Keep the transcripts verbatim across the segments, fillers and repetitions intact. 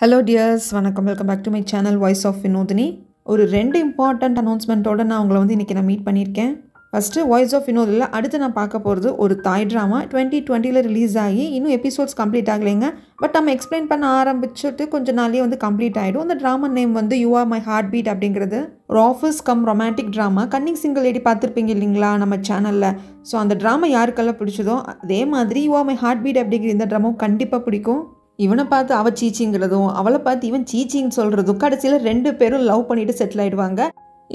Hello dears, welcome welcome back to my channel Voice of Vinothini. ஒரு ரெண்டு important announcement ஓட நான் உங்களை வந்து இன்னைக்கு நான் மீட் பண்ணிருக்கேன். ஃபர்ஸ்ட் Voice of Vinothini அடுத்து நான் பார்க்க போறது ஒரு தாய் drama twenty twenty ல ரிலீஸ் ஆகி இன்னும் எபிசோட்ஸ் கம்ப்ளீட் ஆகலங்க. பட் நம்ம எக்ஸ்பிளைன் பண்ண ஆரம்பிச்சிட்டு கொஞ்ச நாள்லயே வந்து கம்ப்ளீட் ஆயிடும். அந்த drama name வந்து You Are My Heartbeat அப்படிங்கிறது. ஒரு office cum romantic drama. Cunning single lady பார்த்திருப்பீங்க இல்லீங்களா நம்ம சேனல்ல. சோ அந்த drama யாருக்கெல்லாம் பிடிச்சதோ அதே மாதிரி You Are My Heartbeat அப்படிங்கிற இந்த drama கண்டிப்பா பிடிக்கும். இவனை பார்த்து அவ சீச்சிங்கிறதும் அவளை பார்த்து இவன் சீச்சிங்னு சொல்றதும் கடைசியில் ரெண்டு பேரும் லவ் பண்ணிட்டு செட்டில் ஆயிடுவாங்க.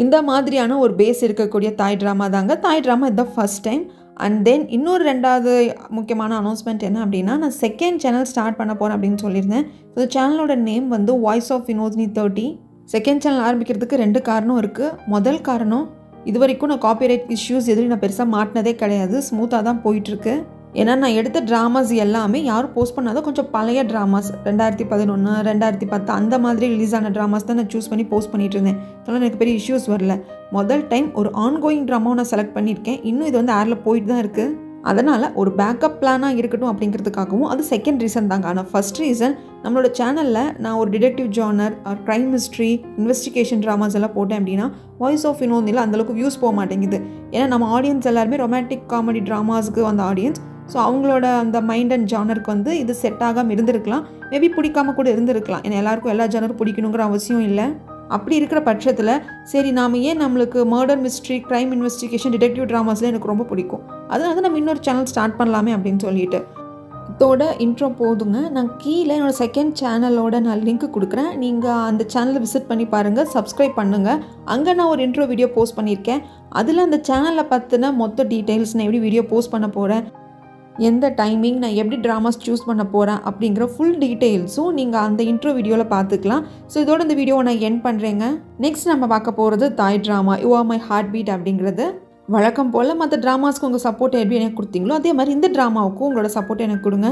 இந்த மாதிரியான ஒரு பேஸ் இருக்கக்கூடிய தாய் ட்ராமா தாங்க. தாய் ட்ராமா இதுதான் ஃபர்ஸ்ட் டைம். அண்ட் தென் இன்னொரு ரெண்டாவது முக்கியமான அனௌன்ஸ்மெண்ட் என்ன அப்படின்னா, நான் செகண்ட் சேனல் ஸ்டார்ட் பண்ண போகிறேன் அப்படின்னு சொல்லியிருந்தேன். இந்த சேனலோட நேம் வந்து voice of Vinodhini thirty. Second channel ஆரம்பிக்கிறதுக்கு ரெண்டு காரணம் இருக்குது. முதல் காரணம், இது வரைக்கும் நான் காப்பிரைட் இஷ்யூஸ் எதுவும் நான் பெருசாக மாட்டினதே கிடையாது, ஸ்மூத்தாக தான் போயிட்டுருக்கு. ஏன்னா நான் எடுத்த ட்ராமாஸ் எல்லாமே யாரும் போஸ்ட் பண்ணாத கொஞ்சம் பழைய ட்ராமாஸ், ரெண்டாயிரத்தி பதினொன்று ரெண்டாயிரத்தி பத்து அந்த மாதிரி ரிலீஸ் ஆன ட்ராமாஸ் தான் நான் சூஸ் பண்ணி போஸ்ட் பண்ணிட்டு இருந்தேன். அதனால் எனக்கு பெரிய இஷ்யூஸ் வரல. முதல் டைம் ஒரு ஆன்கோயிங் ட்ராமாவும் நான் செலக்ட் பண்ணியிருக்கேன். இன்னும் இது வந்து ஏரில் போயிட்டு தான் இருக்குது. அதனால் ஒரு பேக்கப் பிளானாக இருக்கட்டும் அப்படிங்கிறதுக்காகவும். அது செகண்ட் ரீசன் தாங்க. ஆனால் ஃபர்ஸ்ட் ரீசன், நம்மளோட சேனலில் நான் ஒரு detective genre, crime mystery, investigation dramas எல்லாம் போட்டேன் அப்படின்னா வாய்ஸ் ஆஃப் வினோதினியில் அந்தளவுக்கு வியூஸ் போக மாட்டேங்குது. ஏன்னா நம்ம ஆடியன்ஸ் எல்லாருமே ரொமான்டிக் காமெடி ட்ராமாஸ்க்கு வந்த ஆடியன்ஸ். ஸோ அவங்களோட அந்த மைண்ட் அண்ட் ஜானருக்கு வந்து இது செட் ஆகாமல் இருந்திருக்கலாம், மேபி பிடிக்காம கூட இருந்திருக்கலாம். ஏன்னா எல்லாருக்கும் எல்லா ஜானரும் பிடிக்கணுங்கிற அவசியம் இல்லை. அப்படி இருக்கிற பட்சத்தில் சரி, நாம் ஏன் நம்மளுக்கு murder mystery, crime investigation, detective ட்ராமாஸ்லாம் எனக்கு ரொம்ப பிடிக்கும், அதனால தான் நம்ம இன்னொரு சேனல் ஸ்டார்ட் பண்ணலாமே அப்படின்னு சொல்லிட்டு இதோட இன்ட்ரோ போதுங்க. நான் கீழே என்னோடய செகண்ட் சேனலோட நான் லிங்க் கொடுக்குறேன். நீங்கள் அந்த சேனலை விசிட் பண்ணி பாருங்கள், சப்ஸ்கிரைப் பண்ணுங்கள். அங்கே நான் ஒரு இன்ட்ரோ வீடியோ போஸ்ட் பண்ணியிருக்கேன். அதில் அந்த சேனலை பற்றின மொத்த டீட்டெயில்ஸ், நான் எப்படி வீடியோ போஸ்ட் பண்ண போகிறேன், எந்த டைமிங், நான் எப்படி ட்ராமாஸ் சூஸ் பண்ண போகிறேன் அப்படிங்கிற ஃபுல் டீட்டெயில்ஸும் நீங்கள் அந்த இன்ட்ரோ வீடியோவில் பார்த்துக்கலாம். ஸோ இதோட இந்த வீடியோவை நான் எண்ட் பண்ணுறேங்க. நெக்ஸ்ட் நம்ம பார்க்க போகிறது Thai drama You Are My Heartbeat அப்படிங்கிறது. வழக்கம் போல் மற்ற ட்ராமாஸ்க்கு உங்கள் சப்போர்ட் எப்படி எனக்கு கொடுத்தீங்களோ அதே மாதிரி இந்த ட்ராமாவுக்கும் உங்களோட சப்போர்ட் எனக்கு கொடுங்க.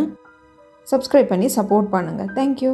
சப்ஸ்கிரைப் பண்ணி சப்போர்ட் பண்ணுங்கள். தேங்க்யூ.